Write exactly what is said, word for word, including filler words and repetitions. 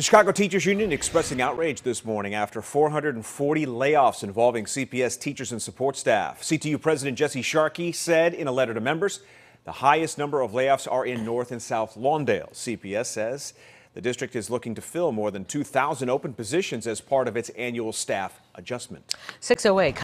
The Chicago Teachers Union expressing outrage this morning after four hundred forty layoffs involving C P S teachers and support staff. C T U President Jesse Sharkey said in a letter to members, the highest number of layoffs are in North and South Lawndale. C P S says the district is looking to fill more than two thousand open positions as part of its annual staff adjustment. six oh eight